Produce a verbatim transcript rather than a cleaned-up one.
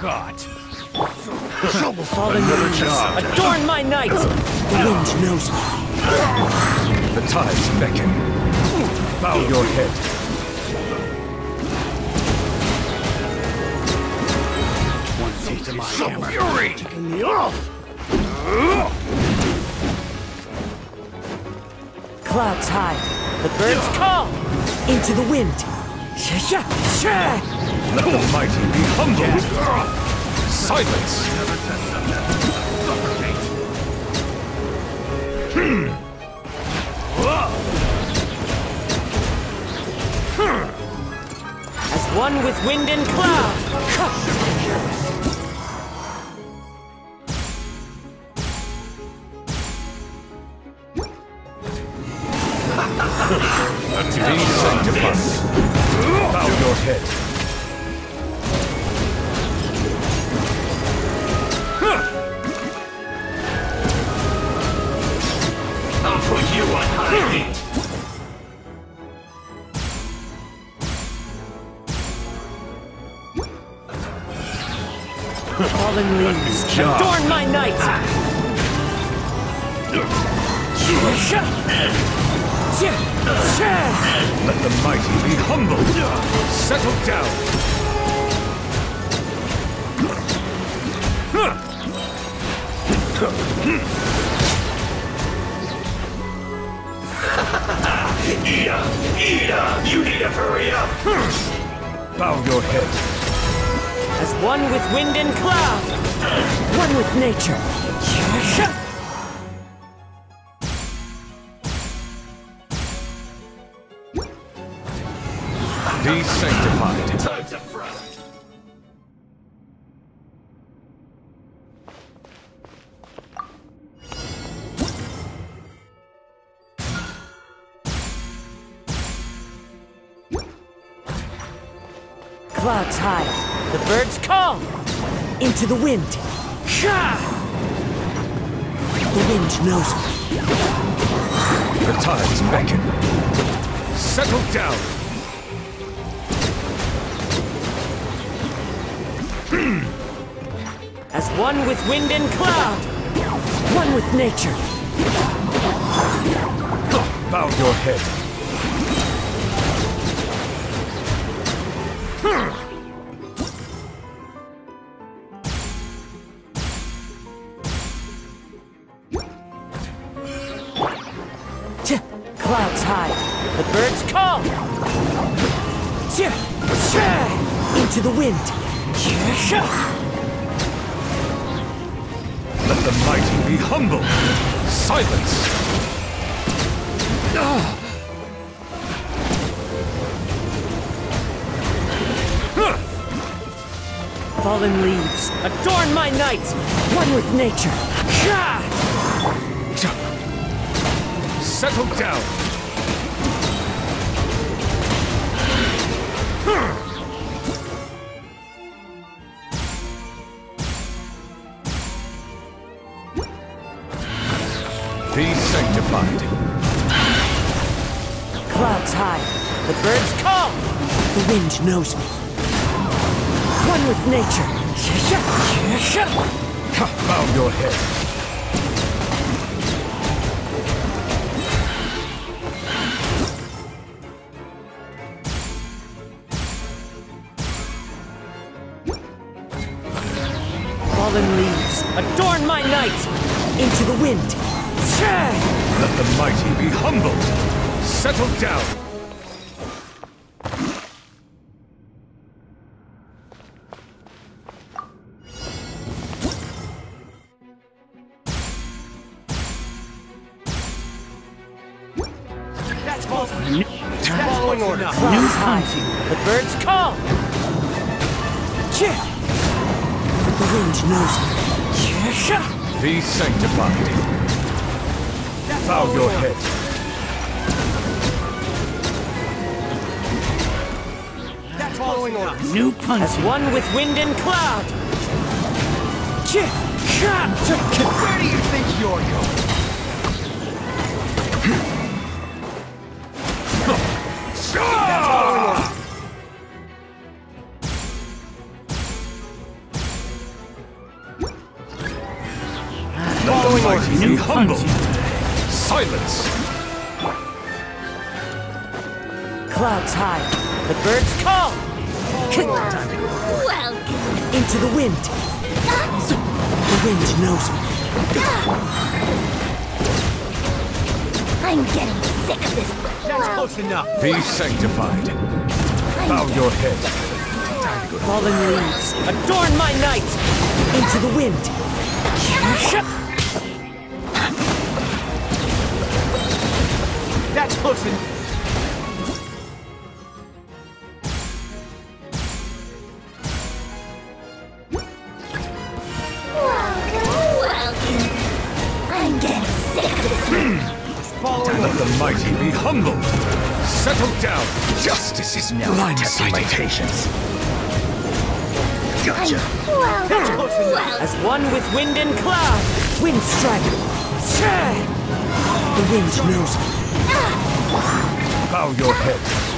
God! Trouble falling job. Adorn my night! The wind knows me. The tides beckon. Bow your head. One taste of my hammer. Fury! Taking me off! Clouds hide. The birds call! Into the wind! Let the mighty be humbled! Silence! Hmm. As one with wind and cloud! Let to be sanctified! Bow your head! Fallen leaves, adorn my night! Let the mighty be humble! Settle down! Ida! Ida! You need to hurry up! Bow your head! As one with wind and cloud, one with nature. Be sanctified. Time to front. Clouds high. The birds call! Into the wind! Ha! The wind knows me. The tides beckon. Settle down! As one with wind and cloud, one with nature. Bow your head. Clouds hide. The birds call. Into the wind. Let the mighty be humble. Silence. Fallen leaves, adorn my night. One with nature. Settle down! Be sanctified. Clouds hide. The birds call! The wind knows me. One with nature. Bow your head. Leaves. Adorn my night! Into the wind! Let the mighty be humbled! Settle down! False. Following orders. New hunting. The birds call. Cheer. The wind knows me. Be sanctified. Bow your head. That's following orders. New punch. As one with wind and cloud. Cheer. Where do you think you're going? New humble. Silence. Clouds high. The birds call. Oh. Welcome. Into the wind. The wind knows me. I'm getting sick of this. That's close enough. Be sanctified. Bow your head. Fallen leaves. Adorn my night. Into the wind. That's close in. I'm getting sick. Following let the mighty be humbled. Settle down. Justice is now blindsided my patience. Gotcha. That's close in. As one with wind and cloud. Wind striker. The wind knows me. Bow your head.